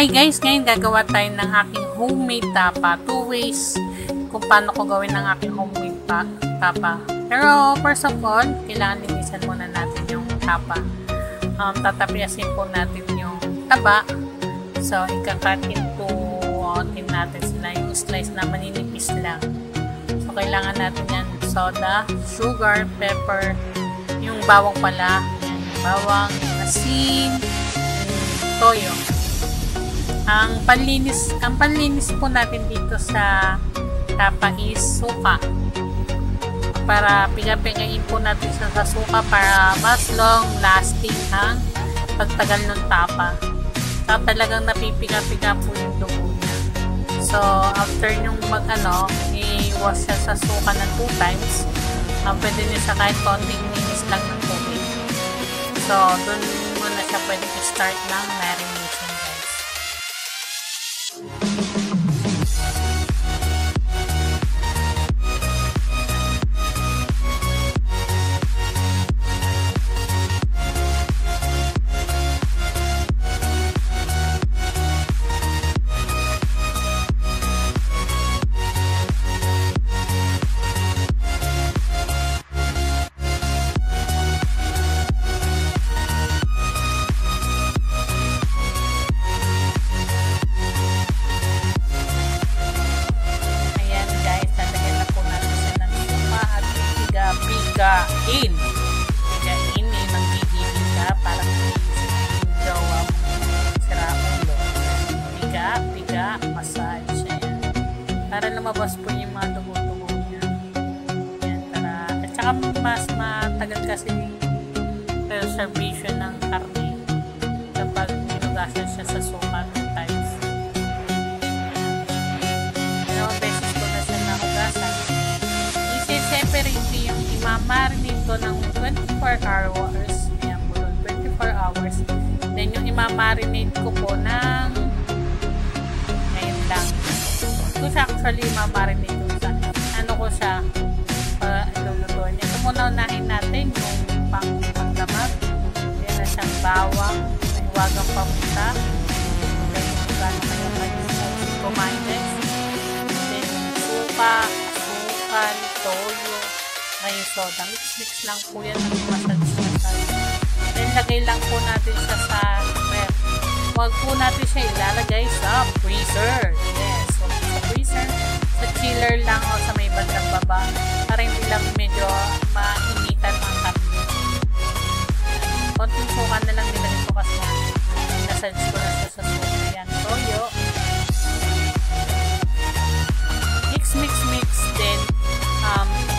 Hi guys, ngayon gagawa tayo ng aking homemade tapa. Two ways kung paano ko gawin ng aking homemade tapa. Pero first of all, kailangan linisan muna natin yung tapa. Tatapiasin po natin yung taba. So, ikakat into tin natin sila. Yung slice na maninipis lang. So, kailangan natin yan. Soda, sugar, pepper, yung bawang pala. Yung bawang, asin, toyo. Ang panlinis po natin dito sa tapa is suka. Para pingain po natin sa suka para mas long lasting ang pagtagal ng tapa. So, talagang napipinga-pinga po yung dugo niya. So, after nung i-wash siya sa suka na 2 times. Pwede niyo siya kahit konting minis lang ng tubig. So, dun muna siya pwede i-start ng marination. Bigain ay magigibig ka para yung jawa mo sira ulo. Biga, massage siya yan. Para lumabas po yung mga dugo-dugo niya. Yan, para. At saka mas matagal kasi yung preservation ng karne kapag pinugasan siya sa sopa ng times. Dalawang beses ko na siya nakugasan. I-separate ko yung imamarinate ko ng 24 hours. Ayan po, 24 hours. Then, yung imamarinate ko po ng ngayon lang. Ito siya actually imamarinate ko sa ilulutuin niya. Ito muna unahin natin yung panglamag. Ayan na siyang bawang. May wagang pamunta. Then, kung gano'n kayo kumain. Then, suka, toyo, may soda. Mix lang po yan ng masad-masad. Then, lagay lang po natin siya sa ref. Huwag po natin siya ilalagay sa freezer. Yes, huwag po sa freezer. Sa chiller lang o sa may bandang baba. Para hindi lang medyo mainitan ang karne. Konting suka na lang nilagay ko kasi nasage ko na sa suka. Ayan, toyo. Mix. Then,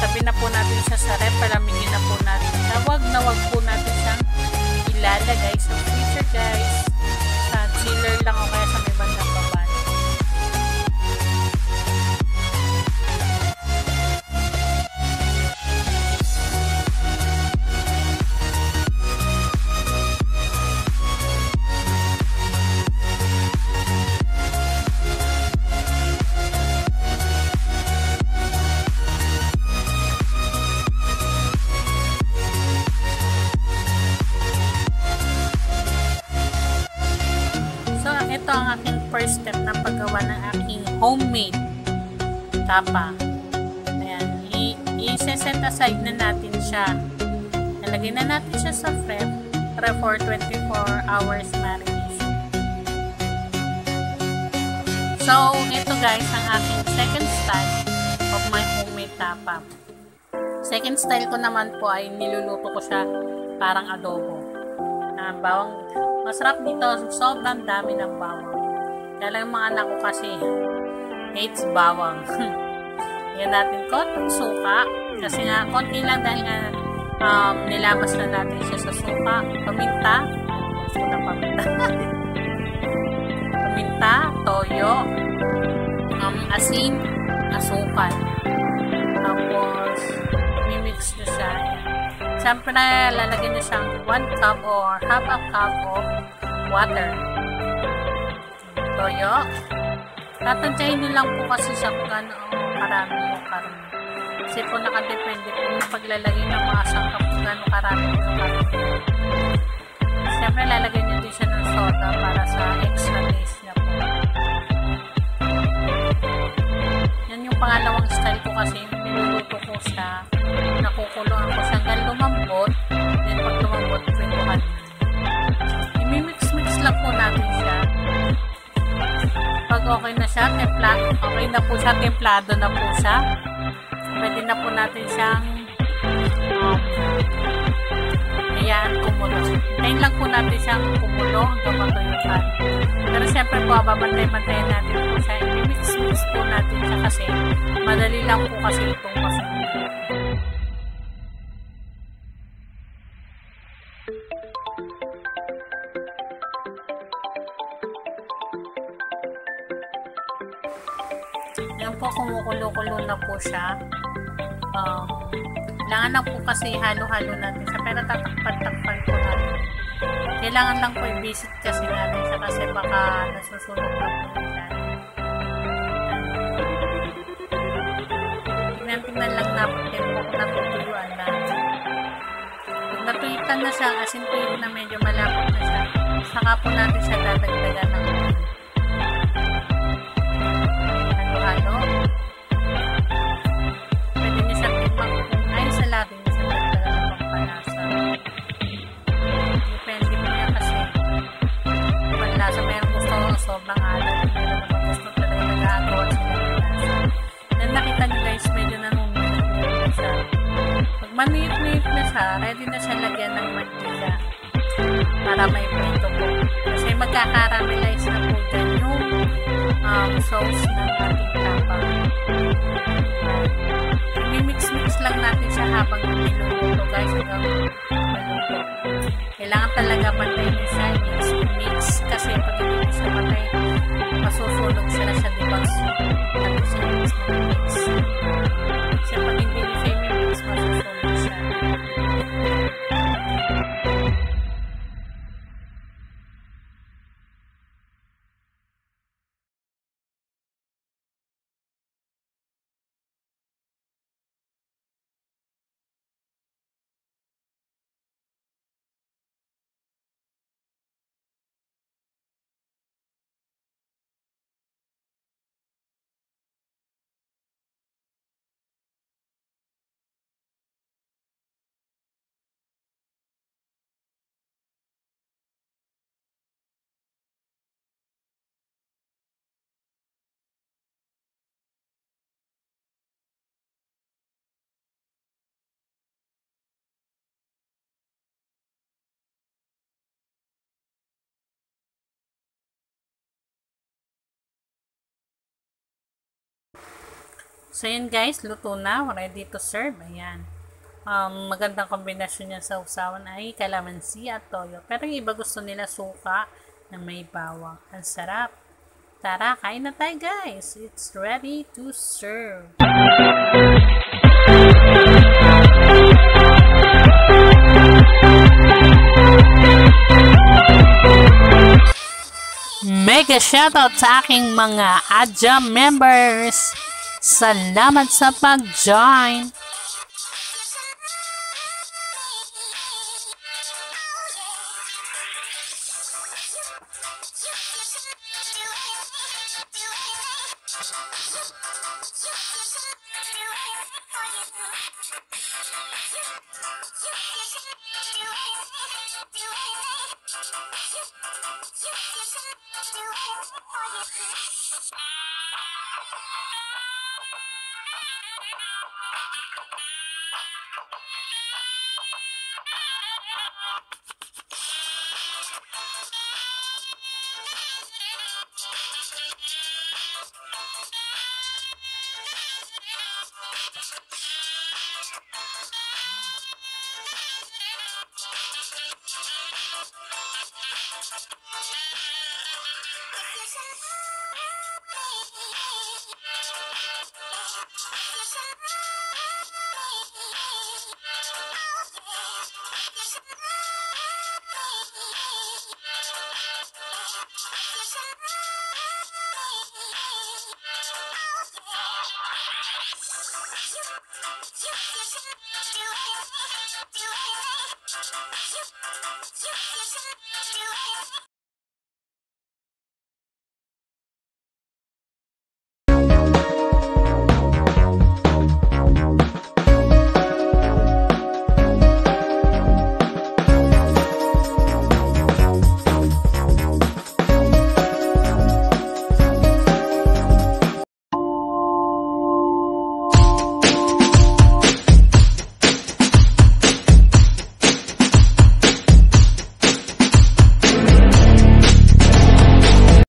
tabi na po natin siya sa ref, palamigin na po natin. Wag po natin siyang ilalagay sa freezer guys. Sa chiller lang o kaya sa may bandang baba. Ito ang aking first step na paggawa ng aking homemade tapa. Ayan, i-set aside na natin siya. Nalagay na natin siya sa ref for 24 hours marination. So, ito guys ang aking second style of my homemade tapa. Second style ko naman po ay niluluto ko siya parang adobo. Bawang masarap dito, sobrang dami ng bawang. Dahil ang mga anak ko kasi hates bawang. Yan natin konting suka. Kasi nga, konti lang dahil nga nilabas na natin siya sa suka. Paminta. Gusto na paminta. Paminta, toyo, asin, asukal. Tapos, mimix nyo siya. Siyempre, lalagyan nyo siyang 1 cup or half a cup of water. Toyo. Tatantyahin nyo lang po kasi siya kung gano'ng karami yung karami. Kasi po nakadepende po yung paglalagay ng mga sangkap kung gano'ng karami yung karami. Siyempre, Siyempre, lalagay nyo din siya ng soda para sa extra taste niya po. Yan yung pangalawang style ko kasi yung pinuluto ko siya. Nakukuloan ko siya hanggang lumambot. Then, pag lumambot, pinuhan. I-mix-mix lang po natin siya. Pag okay na siya, okay na po siya, templado na po siya. Pwede na po natin siyang ayan, kumulo. Ngayon lang po natin siyang kumulo hanggang matuyuan. Pero siyempre po, babantay-bantayan natin po siya. I-mix-mix po natin siya kasi madali lang po kasi itong masulit. Yan po, kumukulo-kulo na po siya. Kailangan lang po kasi halo-halo natin siya, pero tatakpan-takpan po natin. Kailangan lang po i-visit kasi natin siya kasi baka nasusunog na po nila. Tingnan-tingnan lang natin po kung natutuluan na. Kung natuitan na siya, as in tuyo na medyo malapot na siya, saka po natin siya dadagdagan ng sobrang alam, pero naman gusto talaga nag-aagawa sila ng lasa. Then nakita nyo guys, medyo nanunod na siya. Pag maniit-niit na siya, ready na siya lagyan ng mantika para may prito po. Kasi magkakaramelize na po dyan yung sauce ng ating tapang. I-mix-mix lang natin siya habang niluluto guys. Kailangan talaga pantay niya siya, mix kasi pag hindi niya siya pantay, masusunog sila sa dibas. Tapos siya mix. Kasi pag hindi niya siya mix, masusunog siya. So, yun guys, luto na. Ready to serve. Ayan. Magandang kombinasyon niya sa usawan ay kalamansi at toyo. Pero yung iba gusto nila suka na may bawang. Ang sarap. Tara, kain na tayo guys. It's ready to serve. Mega shoutout sa aking mga ADJAM members! Salamat sa pag-join!